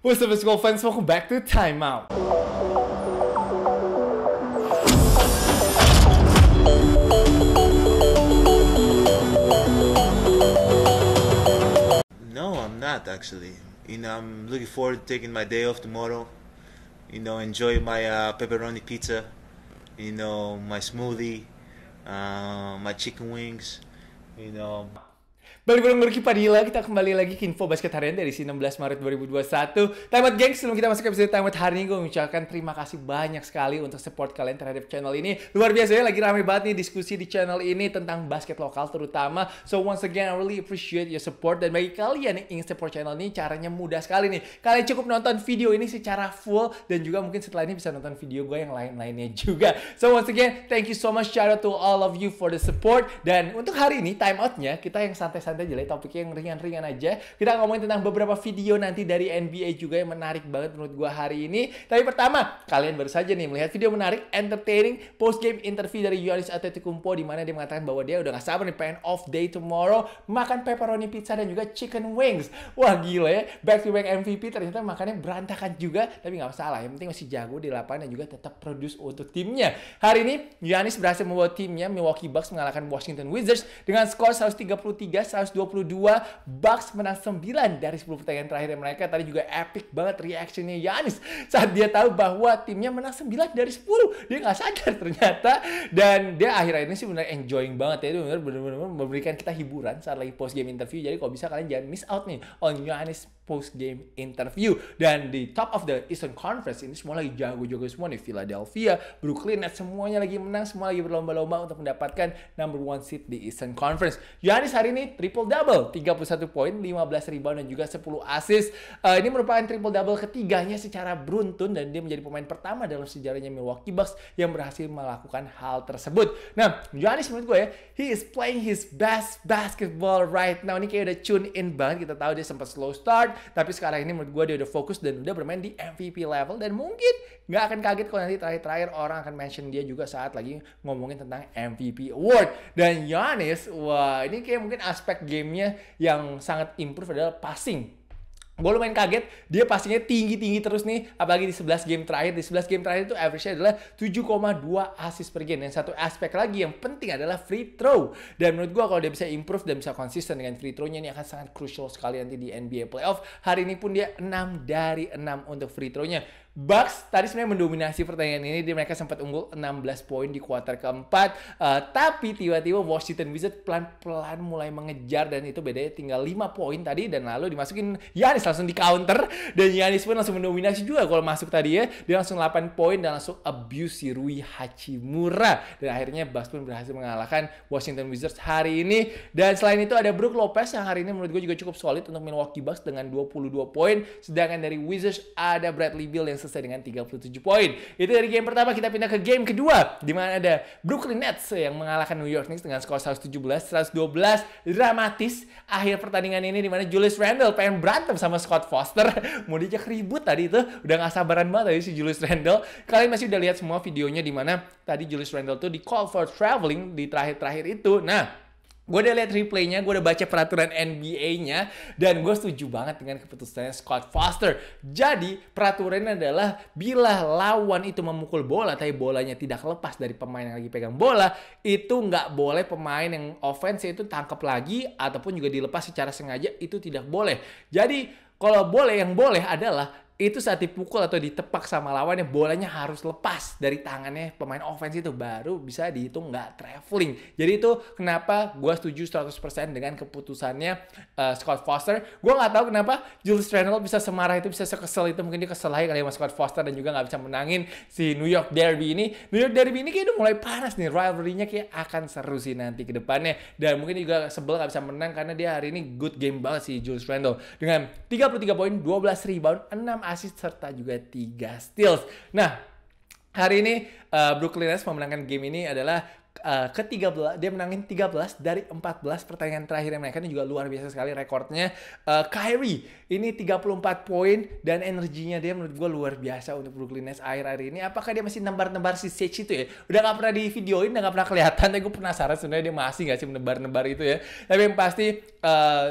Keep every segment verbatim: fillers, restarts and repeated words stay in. What's up, basketball fans? Welcome back to Time Out. No, I'm not actually. You know, I'm looking forward to taking my day off tomorrow. You know, enjoy my uh, pepperoni pizza. You know, my smoothie, uh, my chicken wings. You know. Balik bareng Berki Padilla, kita kembali lagi ke info basket harian dari enam belas Maret dua ribu dua puluh satu. Time Out Gang, sebelum kita masuk ke episode Time Out hari ini, gue mengucapkan terima kasih banyak sekali untuk support kalian terhadap channel ini. Luar biasa ya, lagi rame banget nih diskusi di channel ini tentang basket lokal terutama. So once again, I really appreciate your support. Dan bagi kalian yang ingin support channel ini, caranya mudah sekali nih. Kalian cukup nonton video ini secara full, dan juga mungkin setelah ini bisa nonton video gue yang lain-lainnya juga. So once again, thank you so much, shout out to all of you for the support. Dan untuk hari ini, Time Out-nya, kita yang santai-santai jadi topiknya yang ringan-ringan aja. Kita ngomongin tentang beberapa video nanti dari N B A juga yang menarik banget menurut gua hari ini. Tapi pertama, kalian baru saja nih melihat video menarik, entertaining post game interview dari Giannis Antetokounmpo, di mana dia mengatakan bahwa dia udah gak sabar nih pengen off day tomorrow, makan pepperoni pizza dan juga chicken wings. Wah gila ya, back to back M V P ternyata makannya berantakan juga, tapi gak masalah. Yang penting masih jago di lapangan dan juga tetap produce untuk timnya. Hari ini Giannis berhasil membawa timnya Milwaukee Bucks mengalahkan Washington Wizards dengan skor seratus tiga puluh tiga seratus dua puluh dua. Bucks menang sembilan dari sepuluh pertandingan terakhir mereka. Tadi juga epic banget reaction-nya Giannis saat dia tahu bahwa timnya menang sembilan dari sepuluh. Dia nggak sadar ternyata. Dan dia akhir-akhir ini sih benar enjoying banget ya. Dia benar-benar memberikan kita hiburan saat lagi post game interview. Jadi kalau bisa kalian jangan miss out nih on Giannis post game interview. Dan di top of the Eastern Conference ini semua lagi jago-jago semua nih. Philadelphia, Brooklyn Nets semuanya lagi menang, semua lagi berlomba-lomba untuk mendapatkan number one seed di Eastern Conference. Giannis hari ini triple double, tiga puluh satu poin, lima belas rebound dan juga sepuluh assist. Uh, ini merupakan triple double ketiganya secara beruntun dan dia menjadi pemain pertama dalam sejarahnya Milwaukee Bucks yang berhasil melakukan hal tersebut. Nah, Giannis menurut gue ya, he is playing his best basketball right now. Ini kayak udah tune in banget, kita tahu dia sempat slow start, tapi sekarang ini menurut gue dia udah fokus dan udah bermain di M V P level, dan mungkin nggak akan kaget kalau nanti terakhir-terakhir orang akan mention dia juga saat lagi ngomongin tentang M V P award. Dan Giannis, wah ini kayak mungkin aspek gamenya yang sangat improve adalah passing. Gue lumayan kaget, dia pastinya tinggi-tinggi terus nih, apalagi di sebelas game terakhir. Di sebelas game terakhir itu average-nya adalah tujuh koma dua assist per game. Dan satu aspek lagi yang penting adalah free throw. Dan menurut gue kalau dia bisa improve dan bisa konsisten dengan free throw-nya, ini akan sangat crucial sekali nanti di N B A playoff. Hari ini pun dia enam dari enam untuk free throw-nya. Bucks tadi sebenarnya mendominasi pertandingan ini, di mereka sempat unggul enam belas poin di kuarter keempat, uh, tapi tiba-tiba Washington Wizards pelan-pelan mulai mengejar, dan itu bedanya tinggal lima poin tadi, dan lalu dimasukin Giannis langsung di counter, dan Giannis pun langsung mendominasi juga kalau masuk tadi ya, dia langsung delapan poin dan langsung abuse si Rui Hachimura, dan akhirnya Bucks pun berhasil mengalahkan Washington Wizards hari ini. Dan selain itu ada Brook Lopez yang hari ini menurut gue juga cukup solid untuk Milwaukee Bucks dengan dua puluh dua poin, sedangkan dari Wizards ada Bradley Beal yang selesai dengan tiga puluh tujuh poin. Itu dari game pertama. Kita pindah ke game kedua, di mana ada Brooklyn Nets yang mengalahkan New York Knicks dengan skor seratus tujuh belas seratus dua belas. Dramatis akhir pertandingan ini, di mana Julius Randle pengen berantem sama Scott Foster, mau dijak ribut tadi itu, udah gak sabaran banget tadi si Julius Randle. Kalian masih udah lihat semua videonya, di mana tadi Julius Randle tuh di call for traveling di terakhir-terakhir itu. Nah, gue udah lihat replaynya, gue udah baca peraturan N B A-nya, dan gue setuju banget dengan keputusannya Scott Foster. Jadi peraturannya adalah bila lawan itu memukul bola, tapi bolanya tidak lepas dari pemain yang lagi pegang bola, itu nggak boleh pemain yang offense itu tangkap lagi ataupun juga dilepas secara sengaja, itu tidak boleh. Jadi kalau boleh, yang boleh adalah itu saat dipukul atau ditepak sama lawannya, bolanya harus lepas dari tangannya pemain offense itu, baru bisa dihitung nggak traveling. Jadi itu kenapa gue setuju seratus persen dengan keputusannya uh, Scott Foster. Gue nggak tahu kenapa Julius Randle bisa semarah itu, bisa sekesel itu. Mungkin dia kesel aja kali sama Scott Foster dan juga nggak bisa menangin si New York Derby ini. New York Derby ini kayaknya udah mulai panas nih, rivalry-nya kayak akan seru sih nanti ke depannya. Dan mungkin juga sebel nggak bisa menang karena dia hari ini good game banget si Julius Randle, dengan tiga puluh tiga poin, dua belas rebound, enam assist serta juga tiga steals. Nah, hari ini uh, Brooklyn Nets memenangkan game ini adalah Uh, ke tiga belas, dia menangin tiga belas dari empat belas pertandingan terakhir yang mereka. Ini juga luar biasa sekali rekornya. uh, Kyrie ini tiga puluh empat poin, dan energinya dia menurut gue luar biasa untuk Brooklyn Nets akhir-akhir ini. Apakah dia masih nebar-nebar si stage itu ya? Udah gak pernah di videoin, udah gak pernah kelihatan, tapi gue penasaran sebenarnya dia masih gak sih menebar-nebar itu ya. Tapi yang pasti uh,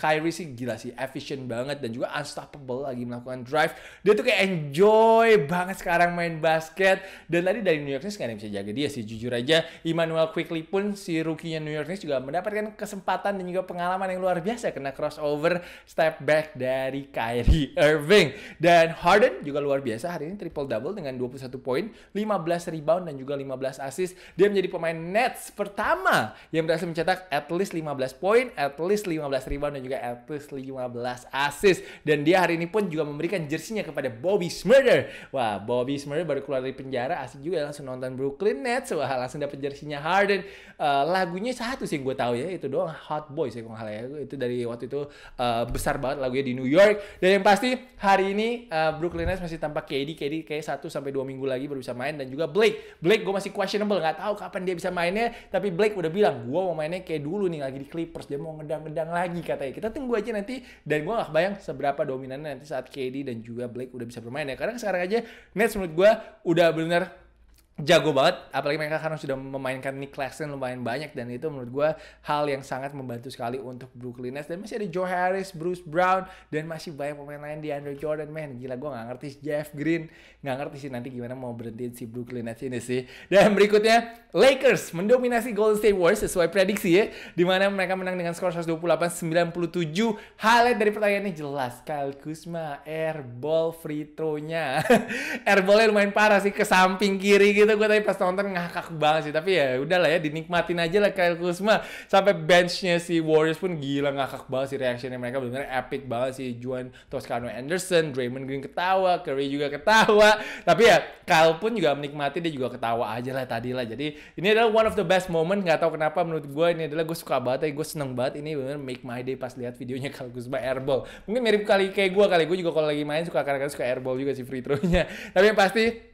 Kyrie sih gila sih, efisien banget dan juga unstoppable lagi melakukan drive. Dia tuh kayak enjoy banget sekarang main basket, dan tadi dari New York Knicks gak ada yang bisa jaga dia sih, jujur aja. Immanuel Quickley pun, si rookie-nya New York Knicks, juga mendapatkan kesempatan dan juga pengalaman yang luar biasa kena crossover step back dari Kyrie Irving. Dan Harden juga luar biasa hari ini, triple-double dengan dua puluh satu poin, lima belas rebound, dan juga lima belas assist. Dia menjadi pemain Nets pertama yang berhasil mencetak at least lima belas poin, at least lima belas rebound, dan juga at least lima belas assist. Dan dia hari ini pun juga memberikan jersinya kepada Bobby Smurder. Wah, Bobby Smurder baru keluar dari penjara, asik juga langsung nonton Brooklyn Nets. Wah, langsung dapat jersi Harden. Uh, lagunya satu sih yang gue tahu ya, itu doang, Hot Boys ya, ya. Itu dari waktu itu uh, besar banget lagunya di New York. Dan yang pasti hari ini uh, Brooklyn Nets masih tanpa K D. K D kayak satu sampai dua minggu lagi baru bisa main, dan juga Blake. Blake gue masih questionable, nggak tahu kapan dia bisa mainnya, tapi Blake udah bilang gue mau mainnya kayak dulu nih lagi di Clippers, dia mau ngedang-ngedang lagi katanya. Kita tunggu aja nanti, dan gue nggak bayang seberapa dominannya nanti saat K D dan juga Blake udah bisa bermain ya. Karena sekarang aja Nets menurut gue udah bener jago banget, apalagi mereka karena sudah memainkan Nick Claxton lumayan banyak, dan itu menurut gue hal yang sangat membantu sekali untuk Brooklyn Nets. Dan masih ada Joe Harris, Bruce Brown, dan masih banyak pemain lain, di Andre Jordan, man gila, gue gak ngerti, Jeff Green, gak ngerti sih nanti gimana mau berhentiin si Brooklyn Nets ini sih. Dan berikutnya Lakers mendominasi Golden State Warriors sesuai prediksi ya, dimana mereka menang dengan skor seratus dua puluh delapan sembilan puluh tujuh. Highlight dari pertandingan ini jelas Kyle Kuzma airball free throw-nya. Airballnya lumayan parah sih, ke samping kiri gitu. Gue tadi pas nonton ngakak banget sih, tapi ya udahlah ya, dinikmatin aja lah Kyle Kuzma. Sampai benchnya si Warriors pun gila ngakak banget sih reaksinya mereka, benar-benar epic banget sih. Juan Toscano Anderson, Draymond Green ketawa, Curry juga ketawa, tapi ya Kyle pun juga menikmati, dia juga ketawa aja lah tadi lah. Jadi ini adalah one of the best moment, nggak tahu kenapa menurut gue ini adalah, gue suka banget, gue seneng banget, ini benar make my day pas lihat videonya Kyle Kuzma airball. Mungkin mirip kali kayak gue kali, gue juga kalau lagi main suka kadang-kadang suka airball juga si free throw-nya. Tapi yang pasti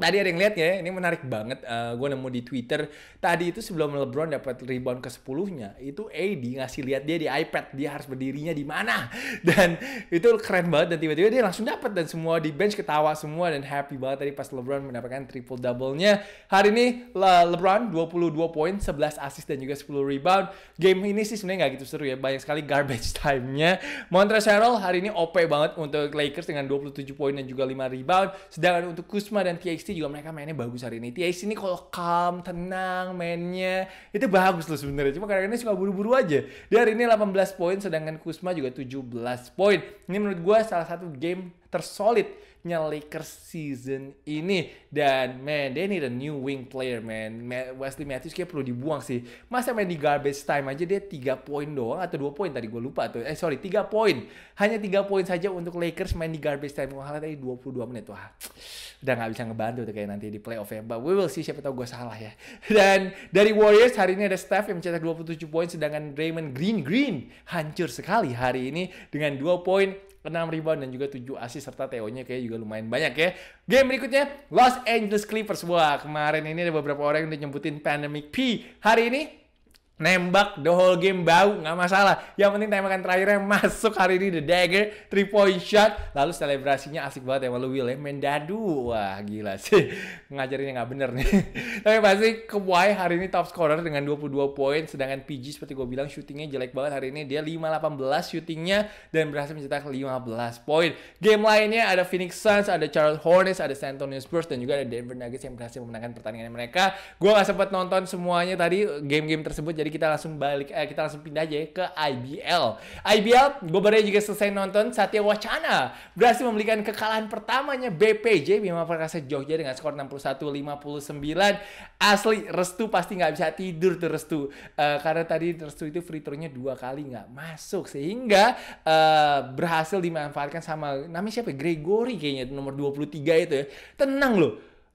tadi ada yang lihat ya, ini menarik banget. Uh, gue nemu di Twitter tadi itu, sebelum LeBron dapat rebound ke sepuluhnya, itu A D ngasih lihat dia di iPad dia harus berdirinya di mana, dan itu keren banget. Dan tiba-tiba dia langsung dapat, dan semua di bench ketawa semua dan happy banget tadi pas LeBron mendapatkan triple double-nya. Hari ini Le LeBron dua puluh dua poin, sebelas assist, dan juga sepuluh rebound. Game ini sih sebenarnya nggak gitu seru ya, banyak sekali garbage time-nya. Montrezl hari ini O P banget untuk Lakers dengan dua puluh tujuh poin dan juga lima rebound. Sedangkan untuk Kuzma dan T X T juga mereka mainnya bagus hari ini. T H ini kalau calm, tenang mainnya, itu bagus loh sebenarnya. Cuma kadang-kadang suka buru-buru aja. Dia hari ini delapan belas poin, sedangkan Kuzma juga tujuh belas poin. Ini menurut gue salah satu game tersolidnya Lakers season ini. Dan man, they need a new wing player man. Wesley Matthews kayak perlu dibuang sih. Masa main di garbage time aja dia tiga poin doang, atau dua poin tadi gue lupa tuh. Eh sorry, tiga poin. Hanya tiga poin saja untuk Lakers main di garbage time. Wah tadi dua puluh dua menit. Wah udah gak bisa ngebantu tuh kayak nanti di playoff ya. But we will see, siapa tau gue salah ya. Dan dari Warriors hari ini ada Steph yang mencetak dua puluh tujuh poin, sedangkan Draymond Green Green hancur sekali hari ini dengan dua poin, enam rebound, dan juga tujuh assist, serta T O-nya kayak juga lumayan banyak ya. Game berikutnya Los Angeles Clippers. Wah kemarin ini ada beberapa orang yang udah nyebutin Pandemic P. Hari ini nembak the whole game bau, nggak masalah. Yang penting tembakan terakhirnya masuk hari ini, the dagger, three point shot. Lalu selebrasinya asik banget ya, Will ya, mendadu. Wah gila sih, ngajarinnya nggak bener nih. Tapi pasti Kawhi hari ini top scorer dengan dua puluh dua poin. Sedangkan P G seperti gue bilang shootingnya jelek banget hari ini. Dia lima delapan belas shootingnya dan berhasil mencetak lima belas poin. Game lainnya ada Phoenix Suns, ada Charlotte Hornets, ada San Antonio Spurs, dan juga ada Denver Nuggets yang berhasil memenangkan pertandingan mereka. Gue nggak sempat nonton semuanya tadi game-game tersebut, jadi kita langsung balik, eh, kita langsung pindah aja ya ke I B L. I B L, gue baru juga selesai nonton. Satya Wacana berhasil membelikan kekalahan pertamanya B P J Bima Perkasa Jogja dengan skor enam puluh satu lima puluh sembilan. Asli Restu pasti nggak bisa tidur tuh Restu, uh, karena tadi Restu itu free throw-nya dua kali nggak masuk, sehingga uh, berhasil dimanfaatkan sama namanya siapa? Gregory kayaknya itu, nomor dua puluh tiga itu ya. Tenang loh,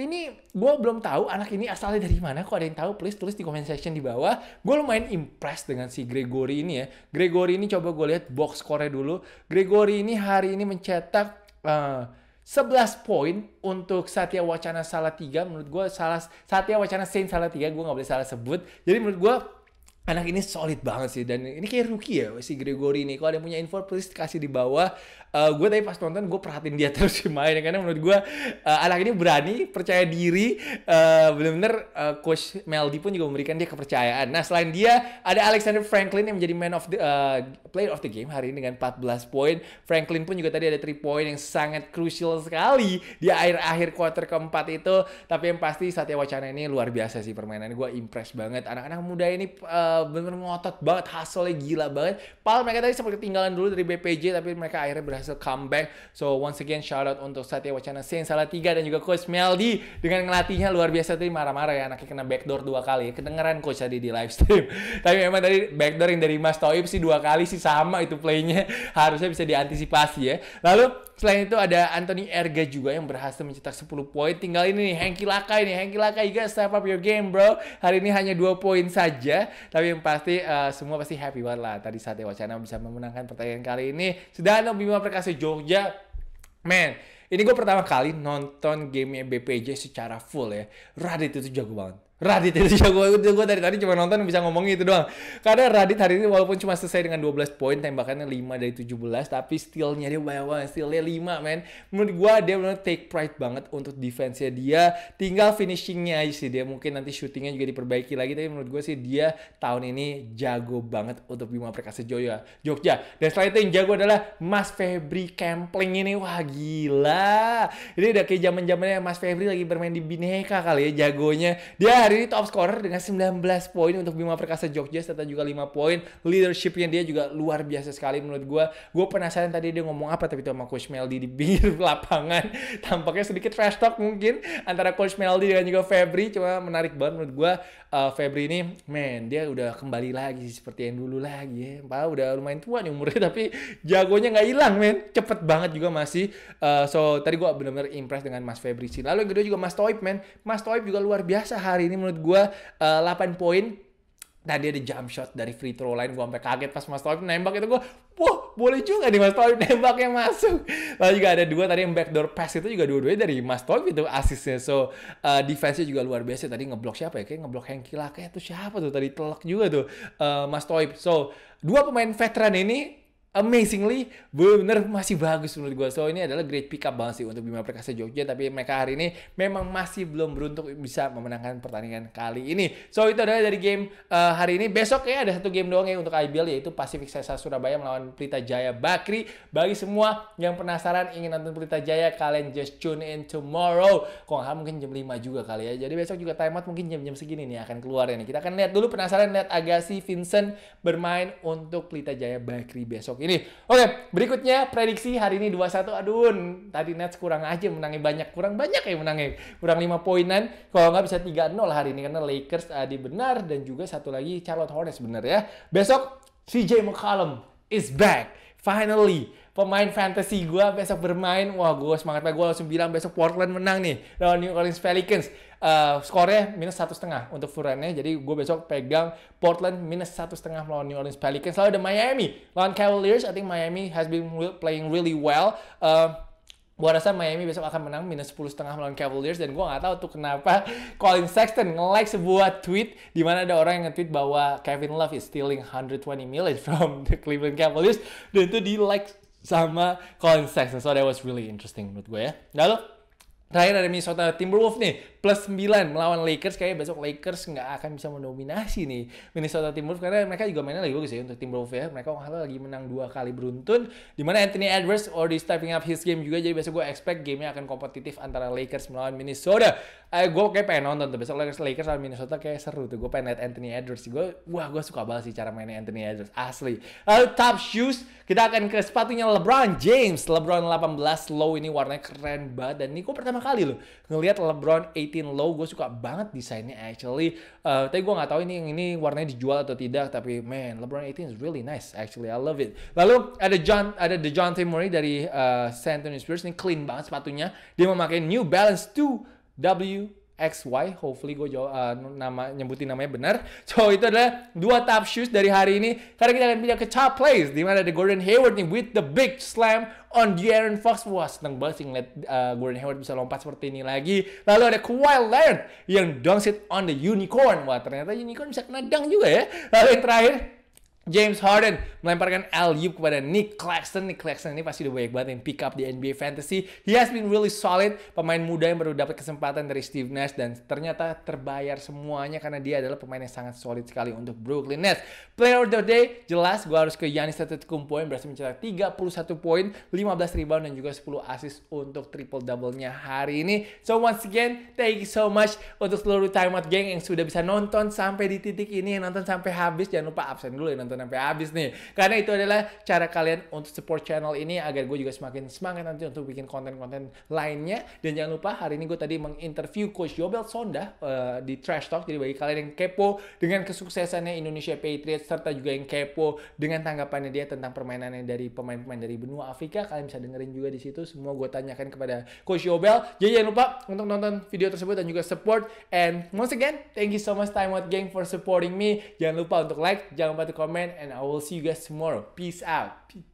ini gue belum tahu anak ini asalnya dari mana. Kok ada yang tahu, please tulis di comment section di bawah. Gue lumayan impressed dengan si Gregory ini ya. Gregory ini coba gue lihat box score-nya dulu. Gregory ini hari ini mencetak uh, sebelas poin untuk Satya Wacana Salatiga. Menurut gue salah Satya Wacana Saints Salatiga, gue gak boleh salah sebut. Jadi menurut gue anak ini solid banget sih, dan ini kayak rookie ya si Gregory ini. Kalau ada yang punya info please kasih di bawah. Uh, gue tadi pas nonton gue perhatiin dia terus sih main, karena menurut gue uh, anak ini berani, percaya diri, uh, bener-bener uh, Coach Meldy pun juga memberikan dia kepercayaan. Nah selain dia ada Alexander Franklin yang menjadi man of the uh, player of the game hari ini dengan empat belas poin. Franklin pun juga tadi ada three point yang sangat crucial sekali di akhir-akhir quarter keempat itu. Tapi yang pasti Satya Wacana ini luar biasa sih permainan, gue impress banget anak-anak muda ini. Uh, bener-bener ngotot banget, hustle-nya gila banget. Padahal mereka tadi sempat ketinggalan dulu dari B P J, tapi mereka akhirnya berhasil comeback. So once again shout out untuk Satya Wacana Saints Salatiga dan juga Coach Meldy dengan ngelatihnya luar biasa. Tadi marah-marah ya anaknya, kena backdoor dua kali ya. Kedengeran Coach tadi di live stream. Tapi memang tadi backdoor yang dari Mas Thoyib sih dua kali sih sama itu playnya, harusnya bisa diantisipasi ya. Lalu selain itu ada Anthony Erga juga yang berhasil mencetak sepuluh poin. Tinggal ini nih, Hengky Lakay nih. Hengky Lakay, you guys step up your game bro. Hari ini hanya dua poin saja. Tapi yang pasti uh, semua pasti happy banget lah. Tadi Satya Wacana bisa memenangkan pertandingan kali ini. Sudah ada Bima Perkasa Jogja. Man, ini gue pertama kali nonton gamenya B P J secara full ya. Radit itu jago banget. Radit itu jago, gue dari tadi cuma nonton bisa ngomongin itu doang. Karena Radit hari ini walaupun cuma selesai dengan dua belas poin, tembakannya lima dari tujuh belas, tapi steal-nya dia banyak banget, steal-nya lima men. Menurut gue dia benar take pride banget untuk defense-nya dia. Tinggal finishing-nya aja sih dia, mungkin nanti shooting-nya juga diperbaiki lagi. Tapi menurut gue sih dia tahun ini jago banget untuk Bima Perkasa Jogja. Jogja. Dan selain itu yang jago adalah Mas Febri Campling ini, wah gila. Ini udah kayak zaman-zamannya Mas Febri lagi bermain di Bineka kali ya jagonya. Dia hari ini top scorer dengan sembilan belas poin untuk Bima Perkasa Jogja serta juga lima poin. Leadershipnya dia juga luar biasa sekali menurut gue. Gue penasaran tadi dia ngomong apa tapi itu sama Coach Meldy di pinggir lapangan. Tampaknya sedikit trash talk mungkin antara Coach Meldy dan juga Febri. Cuma menarik banget menurut gue. Uh, Febri ini, man, dia udah kembali lagi seperti yang dulu lagi ya. Padahal udah lumayan tua nih umurnya tapi jagonya nggak hilang men. Cepet banget juga masih. Uh, so tadi gue bener-bener impress dengan Mas Febri sih. Lalu yang kedua juga Mas Thoyib men. Mas Thoyib juga luar biasa hari ini. Menurut gue uh, delapan poin. Tadi ada jump shot dari free throw line. Gue sampai kaget pas Mas Thoyib nembak itu. Gue, wah boleh juga nih Mas Thoyib nembak yang masuk. Lalu juga ada dua tadi yang backdoor pass itu juga dua-duanya dari Mas Thoyib itu asisnya. So uh, defense-nya juga luar biasa. Tadi ngeblok siapa ya? Kayak ngeblok Hengky Lakay itu siapa tuh? Tadi telak juga tuh uh, Mas Thoyib. So dua pemain veteran ini amazingly bener masih bagus menurut gue. So ini adalah great pick up banget sih untuk Bima Perkasa Jogja. Tapi mereka hari ini memang masih belum beruntung bisa memenangkan pertandingan kali ini. So itu adalah dari game uh, hari ini. Besok ya ada satu game doang ya untuk I B L, yaitu Pacific Sesa Surabaya melawan Pelita Jaya Bakri. Bagi semua yang penasaran ingin nonton Pelita Jaya, kalian just tune in tomorrow. Kalau nggak mungkin jam lima juga kali ya. Jadi besok juga timeout mungkin jam-jam segini nih akan keluar ya nih. Kita akan lihat dulu, penasaran lihat Agassi Vincent bermain untuk Pelita Jaya Bakri besok ini. Oke, berikutnya prediksi hari ini dua satu. Aduh, tadi Nets kurang aja menangnya banyak. Kurang banyak ya menangnya. Kurang lima poinan. Kalau nggak bisa tiga nol hari ini. Karena Lakers tadi benar. Dan juga satu lagi Charlotte Hornets benar ya. Besok C J McCollum is back. Finally. Pemain fantasy gue besok bermain. Wah, gue semangat banget. Gue langsung bilang besok Portland menang nih. Lawan New Orleans Pelicans. Uh, skornya minus satu setengah untuk Furannya. Jadi gue besok pegang Portland minus satu setengah melawan New Orleans Pelicans. Lalu ada Miami lawan Cavaliers. I think Miami has been playing really well. Uh, Gue rasa Miami besok akan menang minus sepuluh setengah melawan Cavaliers. Dan gue gak tahu tuh kenapa Colin Sexton nge-like sebuah tweet di mana ada orang yang nge-tweet bahwa Kevin Love is stealing one hundred twenty million from the Cleveland Cavaliers. Dan itu di-like sama Colin Sexton. So that was really interesting menurut gue ya. Lalu terakhir ada Minnesota Timberwolf nih, plus sembilan melawan Lakers. Kayaknya besok Lakers nggak akan bisa mendominasi nih Minnesota Timberwolf, karena mereka juga mainnya lagi bagus ya untuk Timberwolf ya. Mereka kalau lagi menang dua kali beruntun, dimana Anthony Edwards already stepping up his game juga. Jadi besok gue expect gamenya akan kompetitif antara Lakers melawan Minnesota. Eh, gue kayak pengen nonton tuh besok Lakers Lakers lawan Minnesota, kayak seru tuh. Gue pengen lihat Anthony Edwards. Gue, wah gue suka banget sih cara mainnya Anthony Edwards asli. Lalu top shoes, kita akan ke sepatunya LeBron James. LeBron delapan belas low ini warnanya keren banget, dan ini gue pertama kali loh ngelihat LeBron delapan belas low. Gue suka banget desainnya actually. Uh, tapi gue nggak tahu ini ini warnanya dijual atau tidak, tapi man LeBron delapan belas is really nice actually, I love it. Lalu ada John ada DeJounte Murray dari uh, San Antonio Spurs. Ini clean banget sepatunya, dia memakai New Balance two W X Y, hopefully gue uh, nama, nyebutin namanya benar. So itu adalah dua top shoes dari hari ini, karena kita akan pindah ke top plays, dimana ada Gordon Hayward nih with the big slam on De'Aaron Fox. Wah, seneng banget sih ngeliat uh, Gordon Hayward bisa lompat seperti ini lagi. Lalu ada Kawhi Leonard yang dunks it on the unicorn. Wah, ternyata unicorn bisa kena dunk juga ya. Lalu yang terakhir, James Harden melemparkan alley-oop kepada Nick Claxton. Nick Claxton ini pasti udah banyak banget yang pick up di N B A Fantasy. He has been really solid. Pemain muda yang baru dapat kesempatan dari Steve Nash. Dan ternyata terbayar semuanya karena dia adalah pemain yang sangat solid sekali untuk Brooklyn Nets. Player of the day, jelas gue harus ke Giannis Antetokounmpo yang berhasil mencetak tiga puluh satu poin, lima belas rebound, dan juga sepuluh assist untuk triple-double-nya hari ini. So once again, thank you so much untuk seluruh timeout geng yang sudah bisa nonton sampai di titik ini. Nonton sampai habis, jangan lupa absen dulu ya nonton sampai habis nih, karena itu adalah cara kalian untuk support channel ini agar gue juga semakin semangat nanti untuk bikin konten-konten lainnya. Dan jangan lupa hari ini gue tadi menginterview Coach Yobel Sonda uh, di Trash Talk. Jadi bagi kalian yang kepo dengan kesuksesannya Indonesia Patriots serta juga yang kepo dengan tanggapannya dia tentang permainannya dari pemain-pemain dari benua Afrika, kalian bisa dengerin juga di situ. Semua gue tanyakan kepada Coach Yobel. Jadi jangan lupa untuk nonton video tersebut dan juga support. And once again, thank you so much Time Out Gang for supporting me. Jangan lupa untuk like, jangan lupa untuk komen. And I will see you guys tomorrow. Peace out.